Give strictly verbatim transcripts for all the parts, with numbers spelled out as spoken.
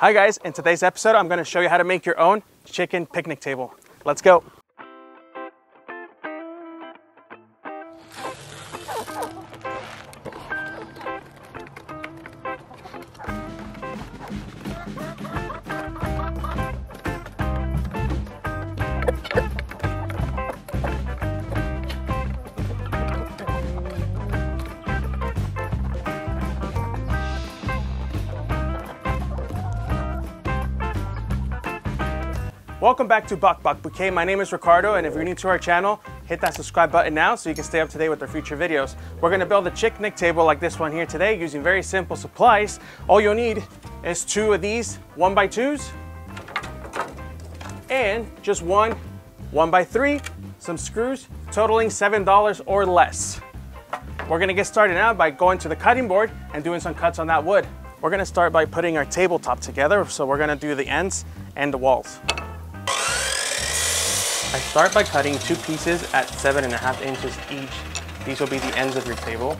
Hi guys, in today's episode, I'm gonna show you how to make your own chicken picnic table. Let's go. Welcome back to Bock Bock Bouquet. My name is Ricardo, and if you're new to our channel, hit that subscribe button now so you can stay up to date with our future videos. We're gonna build a picnic table like this one here today using very simple supplies. All you'll need is two of these one by twos and just one one by three, some screws totaling seven dollars or less. We're gonna get started now by going to the cutting board and doing some cuts on that wood. We're gonna start by putting our tabletop together. So we're gonna do the ends and the walls. I start by cutting two pieces at seven and a half inches each. These will be the ends of your table.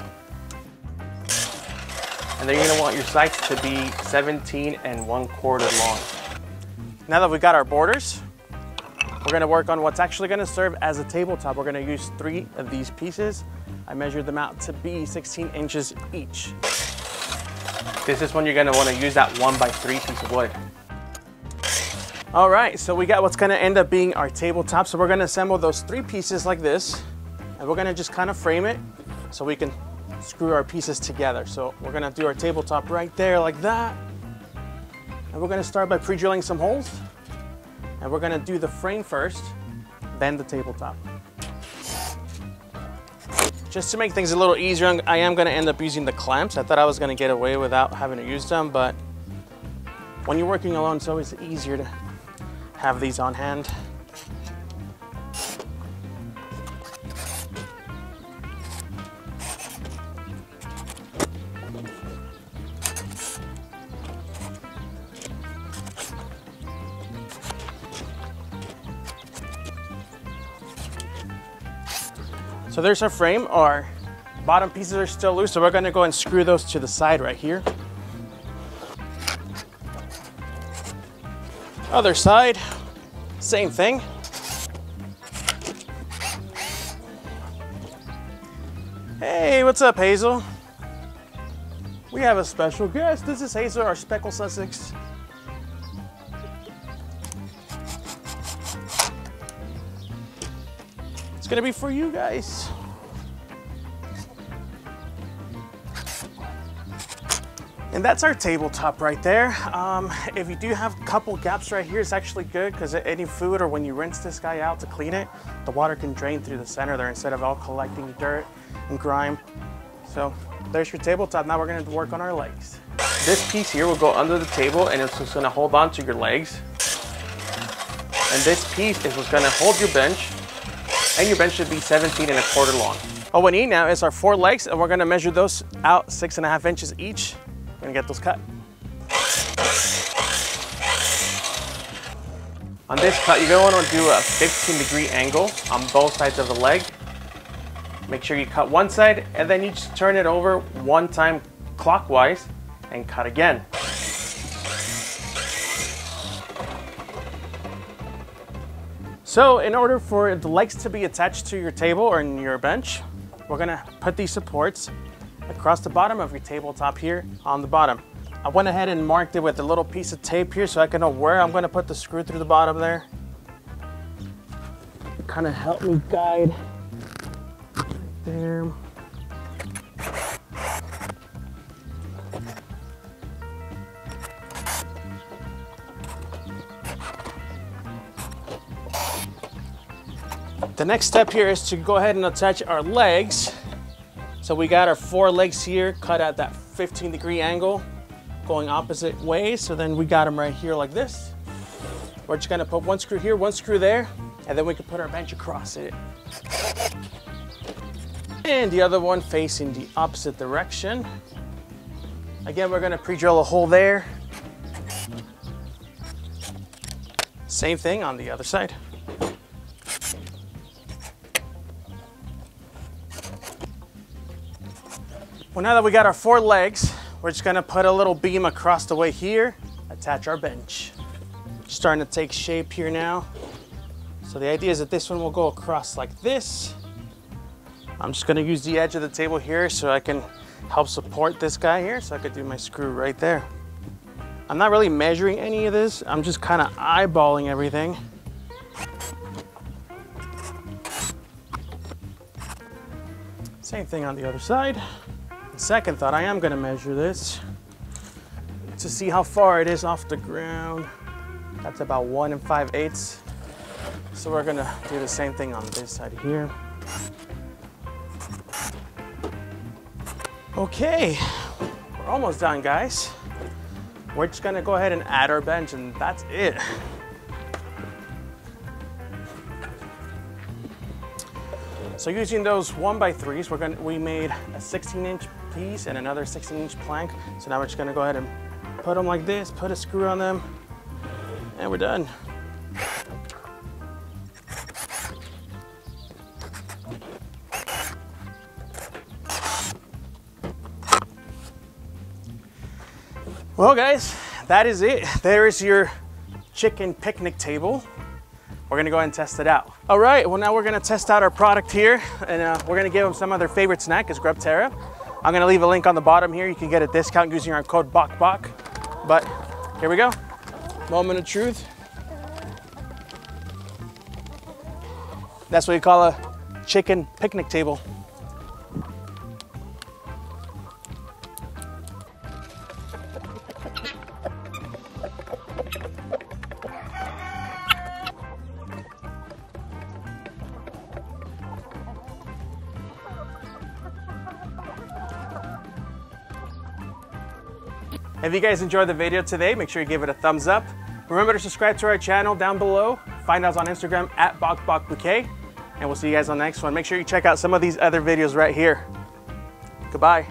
And then you're gonna want your sides to be seventeen and one quarter long. Now that we've got our borders, we're gonna work on what's actually gonna serve as a tabletop. We're gonna use three of these pieces. I measured them out to be sixteen inches each. This is when you're gonna wanna use that one by three piece of wood. All right, so we got what's gonna end up being our tabletop. So we're gonna assemble those three pieces like this, and we're gonna just kind of frame it so we can screw our pieces together. So we're gonna do our tabletop right there like that. And we're gonna start by pre-drilling some holes, and we're gonna do the frame first, then the tabletop. Just to make things a little easier, I am gonna end up using the clamps. I thought I was gonna get away without having to use them, but when you're working alone, it's always easier to have these on hand. So there's our frame. Our bottom pieces are still loose, so we're gonna go and screw those to the side right here. Other side, same thing. Hey, what's up, Hazel? We have a special guest. This is Hazel, our speckled Sussex. It's gonna be for you guys. And that's our tabletop right there. Um, if you do have a couple gaps right here, it's actually good because any food or when you rinse this guy out to clean it, the water can drain through the center there instead of all collecting dirt and grime. So there's your tabletop. Now we're gonna work on our legs. This piece here will go under the table and it's just gonna hold on to your legs. And this piece is what's gonna hold your bench, and your bench should be seventeen and a quarter long. All we need now is our four legs, and we're gonna measure those out six and a half inches each. We're gonna get those cut. On this cut, you're gonna wanna do a fifteen degree angle on both sides of the leg. Make sure you cut one side, and then you just turn it over one time clockwise and cut again. So in order for the legs to be attached to your table or in your bench, we're gonna put these supports across the bottom of your tabletop here on the bottom. I went ahead and marked it with a little piece of tape here so I can know where I'm gonna put the screw through the bottom there. Kind of help me guide there. The next step here is to go ahead and attach our legs. So we got our four legs here cut at that fifteen degree angle going opposite ways. So then we got them right here like this. We're just gonna put one screw here, one screw there, and then we can put our bench across it. And the other one facing the opposite direction. Again, we're gonna pre-drill a hole there. Same thing on the other side. Well, now that we got our four legs, we're just gonna put a little beam across the way here attach our bench. It's starting to take shape here now. So the idea is that this one will go across like this. I'm just gonna use the edge of the table here so I can help support this guy here, so I could do my screw right there. I'm not really measuring any of this. I'm just kind of eyeballing everything. Same thing on the other side. Second thought, I am gonna measure this to see how far it is off the ground. That's about one and five eighths. So we're gonna do the same thing on this side here. Okay, we're almost done, guys. We're just gonna go ahead and add our bench, and that's it. So using those one by threes, we're gonna, we made a sixteen inch piece and another sixteen inch plank. So now we're just gonna go ahead and put them like this, put a screw on them, and we're done. Well guys, that is it. There is your chicken picnic table. We're gonna go ahead and test it out. All right, well now we're gonna test out our product here, and uh, we're gonna give them some of their favorite snack, is GrubTerra. I'm gonna leave a link on the bottom here. You can get a discount using our code Bock Bock. But here we go. Moment of truth. That's what you call a chicken picnic table. If you guys enjoyed the video today, make sure you give it a thumbs up. Remember to subscribe to our channel down below. Find us on Instagram at Bock Bock Bouquet, and we'll see you guys on the next one. Make sure you check out some of these other videos right here. Goodbye.